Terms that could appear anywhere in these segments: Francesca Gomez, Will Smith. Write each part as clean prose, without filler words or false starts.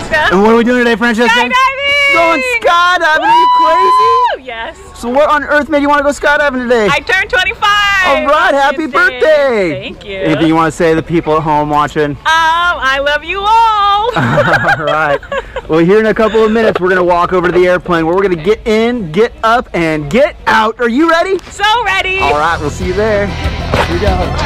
Francesca. And what are we doing today, Francesca? Skydiving! Going skydiving, are you crazy? Yes. So what on earth made you want to go skydiving today? I turned 25! Alright, happy birthday! Thank you. Anything you want to say to the people at home watching? I love you all! Alright. Well, here in a couple of minutes, we're going to walk over to the airplane where we're going to get in, get up, and get out. Are you ready? So ready! Alright, we'll see you there. Here we go.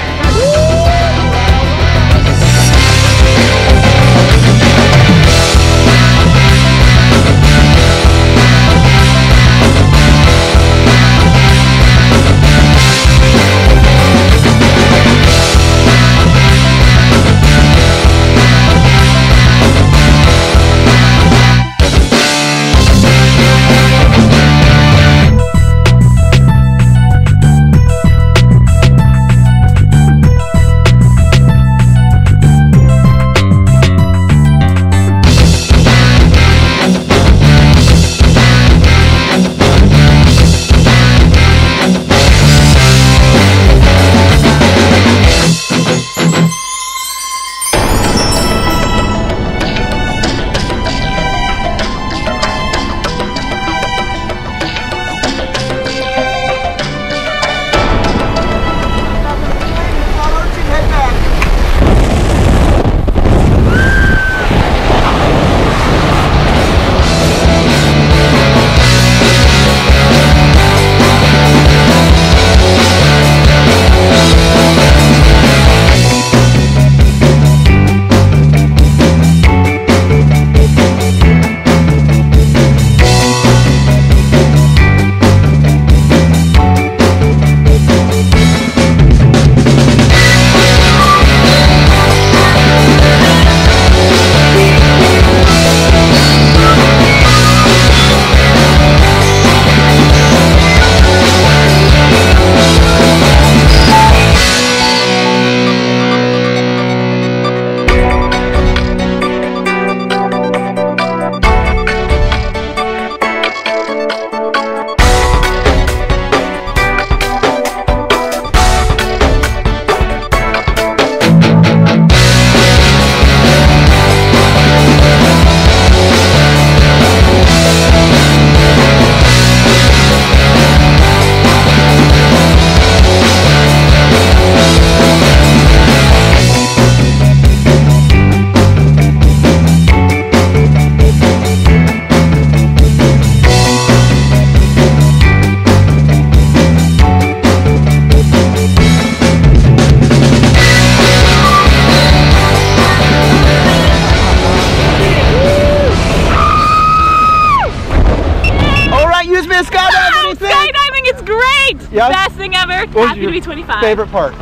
Skydiving, it's great! Yep. Best thing ever. Happy to be 25. Favorite part?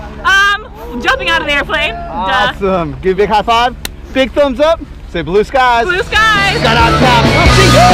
Jumping out of the airplane. Awesome. Duh. Give a big high five. Big thumbs up. Say blue skies. Blue skies. Sky on top.